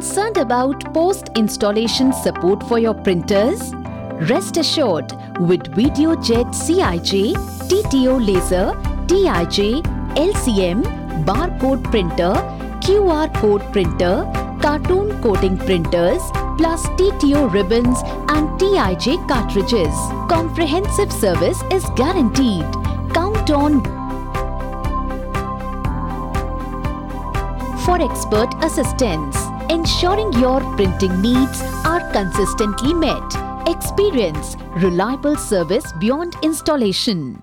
concerned about post-installation support for your printers? Rest assured with VideoJet CIJ, TTO laser, TIJ, LCM, barcode printer, QR code printer, cartoon coating printers, plus TTO ribbons and TIJ cartridges. Comprehensive service is guaranteed. Count on for expert assistance, ensuring your printing needs are consistently met. Experience reliable service beyond installation.